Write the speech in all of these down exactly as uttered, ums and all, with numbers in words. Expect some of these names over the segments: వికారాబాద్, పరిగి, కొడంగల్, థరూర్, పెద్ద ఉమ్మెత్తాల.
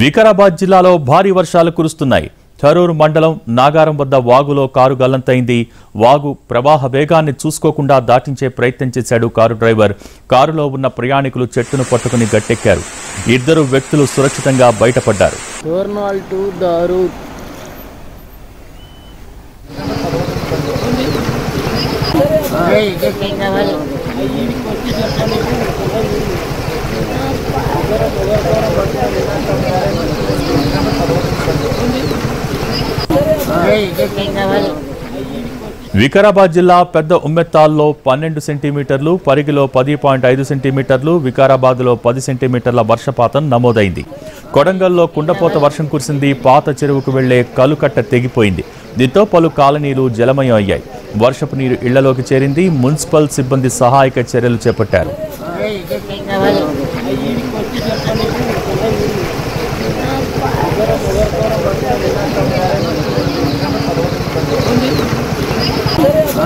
వికారాబాద్ జిల్లాలో భారీ వర్షాలు కురుస్తున్నాయి. థరూర్ మండలం నాగారం వద్ద వాగులో కారు గల్లంతైంది. వాగు ప్రవాహ వేగాన్ని చూసుకోకుండా దాటించే ప్రయత్నం చేశాడు కారు డ్రైవర్. కారులో ఉన్న ప్రయాణికులు చెట్టును పట్టుకుని గట్టెక్కారు. ఇద్దరు వ్యక్తులు సురక్షితంగా బయటపడ్డారు. వికారాబాద్ జిల్లా పెద్ద ఉమ్మెత్తాల్లో పన్నెండు సెంటీమీటర్లు, పరిగిలో పది పాయింట్ ఐదు సెంటీమీటర్లు, వికారాబాద్లో పది సెంటీమీటర్ల వర్షపాతం నమోదైంది. కొడంగల్లో కుండపోత వర్షం కురిసింది. పాత చెరువుకు వెళ్లే కలుకట్ట తెగిపోయింది. దీంతో పలు కాలనీలు జలమయం అయ్యాయి. వర్షపు నీరు ఇళ్లలోకి చేరింది. మున్సిపల్ సిబ్బంది సహాయక చర్యలు చేపట్టారు.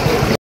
on.